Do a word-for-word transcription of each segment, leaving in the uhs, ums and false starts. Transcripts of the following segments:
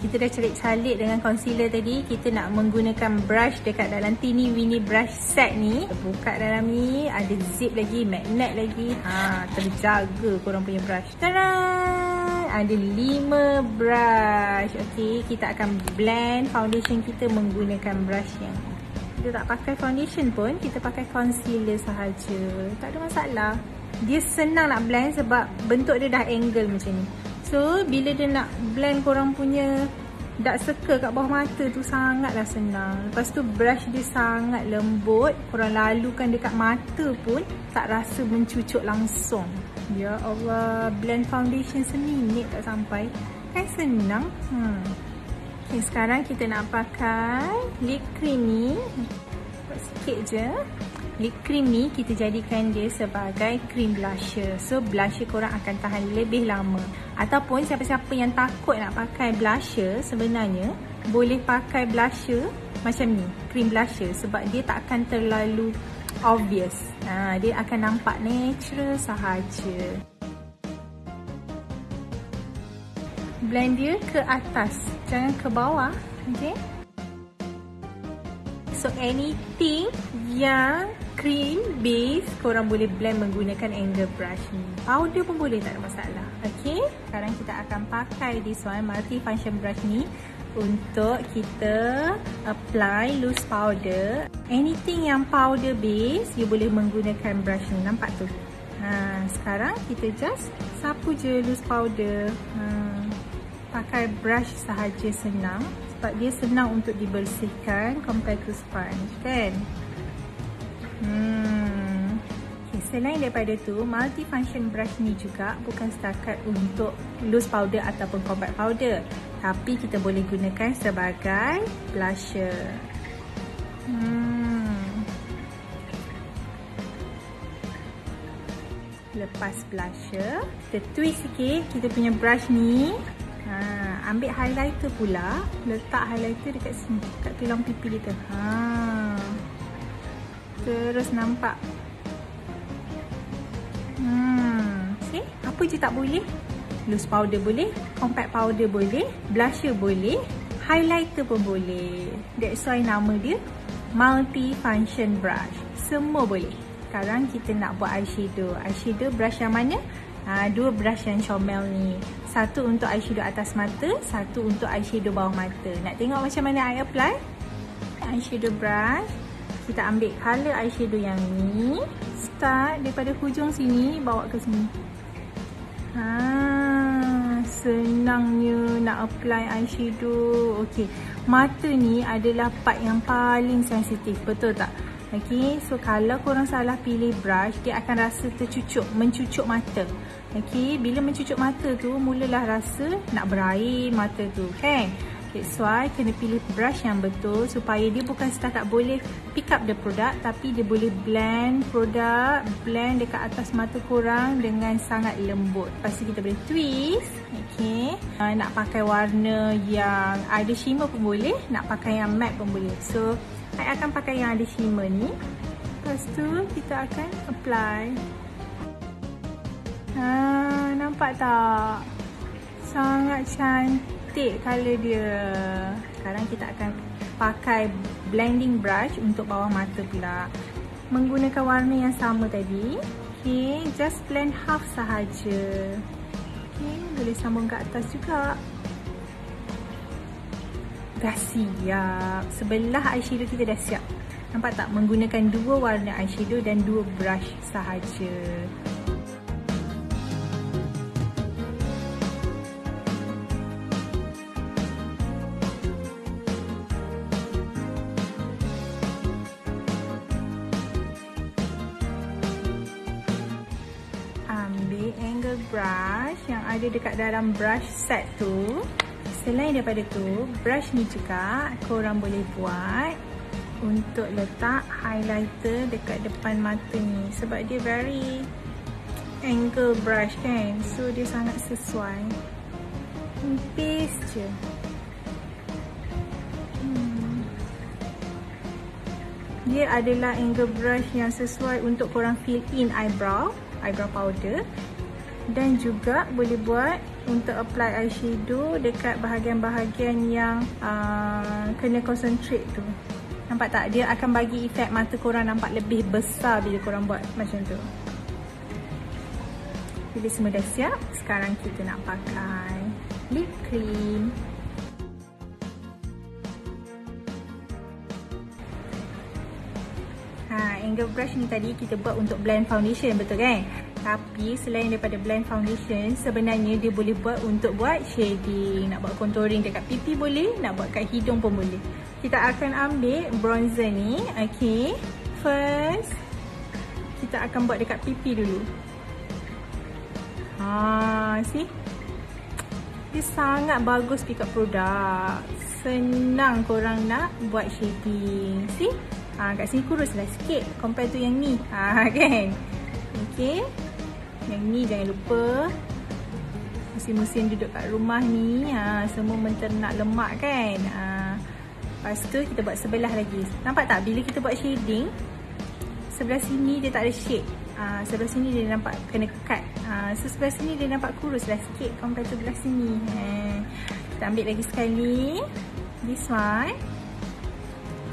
Kita dah celik-calik dengan concealer tadi. Kita nak menggunakan brush dekat dalam Teeny Weeny Brush Set ni. Buka dalam ni, ada zip lagi, magnet lagi. Ha, terjaga korang punya brush. Tadaaaan! Ada lima brush. Okey, kita akan blend foundation kita menggunakan brush yang kita tak pakai foundation pun, kita pakai concealer sahaja. Tak ada masalah. Dia senang nak blend sebab bentuk dia dah angle macam ni. So, bila dia nak blend korang punya dark circle kat bawah mata tu sangatlah senang. Lepas tu brush dia sangat lembut. Korang lalukan dekat mata pun tak rasa mencucuk langsung. Ya Allah, blend foundation seminit tak sampai. Kan senang. Hmm. Okay, sekarang kita nak pakai lip cream ni. Buat sikit je. Lip cream ni kita jadikan dia sebagai cream blusher. So blusher korang akan tahan lebih lama. Ataupun siapa-siapa yang takut nak pakai blusher, sebenarnya boleh pakai blusher macam ni, cream blusher, sebab dia tak akan terlalu obvious. Ha, dia akan nampak natural sahaja. Blend dia ke atas, jangan ke bawah. Okay. So anything yang cream base, korang boleh blend menggunakan angle brush ni. Powder pun boleh, tak ada masalah. Okay, sekarang kita akan pakai this one, multi-function brush ni, untuk kita apply loose powder. Anything yang powder base, you boleh menggunakan brush ni. Nampak tu? Ha, sekarang kita just sapu je loose powder. Ha, pakai brush sahaja, senang. Sebab dia senang untuk dibersihkan compared to sponge, kan? Hmm. Okay, selain daripada tu, multi-function brush ni juga bukan setakat untuk loose powder ataupun compact powder, tapi kita boleh gunakan sebagai blusher. Hmm. Lepas blusher, kita twist sikit kita punya brush ni. Ha, ambil highlighter pula, letak highlighter dekat sini, dekat tulang pipi kita. Ha. Terus nampak. Hmm, see? Apa je tak boleh? Loose powder boleh, compact powder boleh, blusher boleh, highlighter pun boleh. That's why nama dia multi-function brush. Semua boleh. Sekarang kita nak buat eyeshadow. Eyeshadow brush yang mana? Ha, dua brush yang Chomel ni. Satu untuk eyeshadow atas mata, satu untuk eyeshadow bawah mata. Nak tengok macam mana I apply? Eyeshadow brush. Kita ambil colour eyeshadow yang ni. Start daripada hujung sini, bawa ke sini. Ha, senangnya nak apply eyeshadow. Okey, mata ni adalah part yang paling sensitif, betul tak? Okey, so kalau korang salah pilih brush, dia akan rasa tercucuk, mencucuk mata. Okey, bila mencucuk mata tu, mulalah rasa nak berair mata tu, kan? That's why kena pilih brush yang betul supaya dia bukan setakat boleh pick up the product, tapi dia boleh blend produk, blend dekat atas mata korang dengan sangat lembut. Lepas tu kita boleh twist. Okey, uh, nak pakai warna yang ada shimmer pun boleh, nak pakai yang matte pun boleh. So I akan pakai yang ada shimmer ni. Lepas tu kita akan apply. Ha, nampak tak? Sangat cantik colour dia. Sekarang kita akan pakai blending brush untuk bawah mata pula. Menggunakan warna yang sama tadi. Okay, just blend half sahaja. Okay, boleh sambung ke atas juga. Dah siap. Sebelah eyeshadow kita dah siap. Nampak tak? Menggunakan dua warna eyeshadow dan dua brush sahaja. Ambil angle brush yang ada dekat dalam brush set tu. Selain daripada tu, brush ni juga korang boleh buat untuk letak highlighter dekat depan mata ni. Sebab dia very angle brush, kan? So, dia sangat sesuai. Nipis je. Hmm. Dia adalah angle brush yang sesuai untuk korang fill in eyebrow, eyebrow powder. Dan juga boleh buat untuk apply eyeshadow dekat bahagian-bahagian yang uh, kena concentrate tu. Nampak tak? Dia akan bagi efek mata korang nampak lebih besar bila korang buat macam tu. Jadi semua dah siap. Sekarang kita nak pakai lip cream. Ha, angle brush ni tadi kita buat untuk blend foundation, betul kan? Tapi selain daripada blend foundation, sebenarnya dia boleh buat untuk buat shading. Nak buat contouring dekat pipi boleh, nak buat kat hidung pun boleh. Kita akan ambil bronzer ni. Okay, first kita akan buat dekat pipi dulu. Haa, see? Dia sangat bagus pick up produk. Senang korang nak buat shading. See? Haa, kat sini kuruslah sikit compare tu yang ni. Haa, kan? Okey. Yang ni jangan lupa. Musim-musim duduk kat rumah ni, ha, semua menternak lemak kan. Ha, lepas tu kita buat sebelah lagi. Nampak tak bila kita buat shading, sebelah sini dia tak ada shade. Ha, sebelah sini dia nampak kena cut. Ha, so sebelah sini dia nampak kuruslah sikit compare to belah sini. Ha, kita ambil lagi sekali. This one.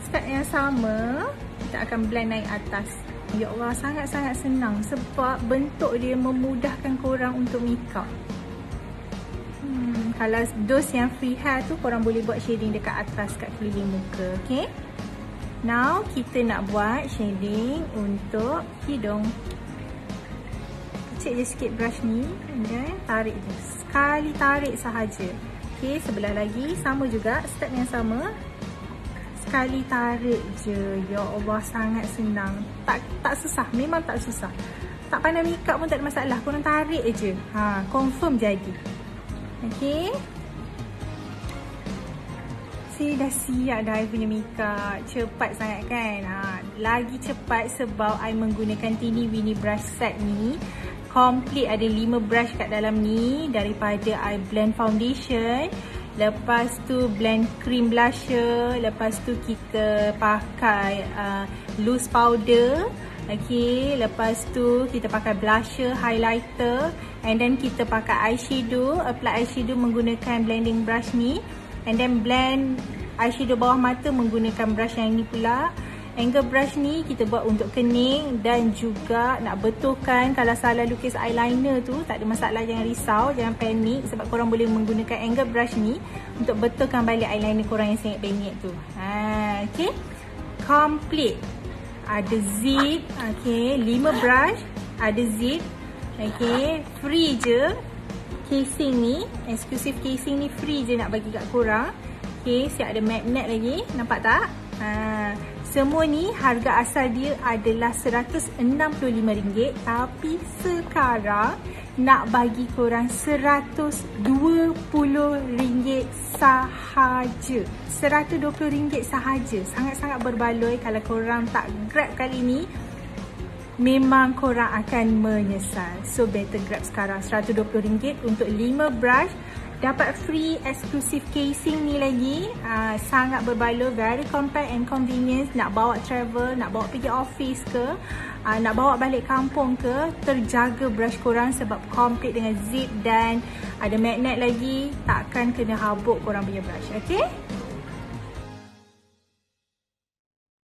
Start yang sama. Kita akan blend naik atas. Ya Allah, sangat-sangat senang sebab bentuk dia memudahkan korang untuk makeup. Hmm, kalau dos yang free hair tu korang boleh buat shading dekat atas kat keliling muka, okey? Now kita nak buat shading untuk hidung. Kecil je sikit brush ni dan tarik je. Sekali tarik sahaja. Okey, sebelah lagi sama juga, step yang sama. Sekali tarik je. Ya Allah, sangat senang. Tak tak susah. Memang tak susah. Tak pandai makeup pun tak ada masalah. Korang tarik je. Ha, confirm jadi. Okey. See, dah siap dah I punya makeup. Cepat sangat kan? Ha, lagi cepat sebab I menggunakan Teeny Weeny Brush Set ni. Complete ada lima brush kat dalam ni. Daripada I blend foundation, lepas tu blend cream blusher, lepas tu kita pakai uh, loose powder, okey, lepas tu kita pakai blusher, highlighter, and then kita pakai eyeshadow, apply eyeshadow menggunakan blending brush ni, and then blend eyeshadow bawah mata menggunakan brush yang ni pula. Angle brush ni kita buat untuk kening dan juga nak betulkan. Kalau salah lukis eyeliner tu tak ada masalah, jangan risau, jangan panik sebab korang boleh menggunakan angle brush ni untuk betulkan balik eyeliner korang yang sengit-bengit tu. Ha, okey. Complete. Ada zip, okey, lima brush, ada zip. Okey, free je. Casing ni, exclusive casing ni free je nak bagi kat korang. Okey, siap ada magnet lagi. Nampak tak? Ha, semua ni harga asal dia adalah seratus enam puluh lima ringgit, tapi sekarang nak bagi korang seratus dua puluh ringgit sahaja. seratus dua puluh ringgit sahaja. Sangat-sangat berbaloi. Kalau korang tak grab kali ni, memang korang akan menyesal. So better grab sekarang. seratus dua puluh ringgit untuk lima brush. Dapat free exclusive casing ni lagi. Uh, sangat berbaloi, very compact and convenience. Nak bawa travel, nak bawa pergi office ke, uh, nak bawa balik kampung ke, terjaga brush korang sebab complete dengan zip dan ada magnet lagi. Takkan kena habuk korang punya brush, okey?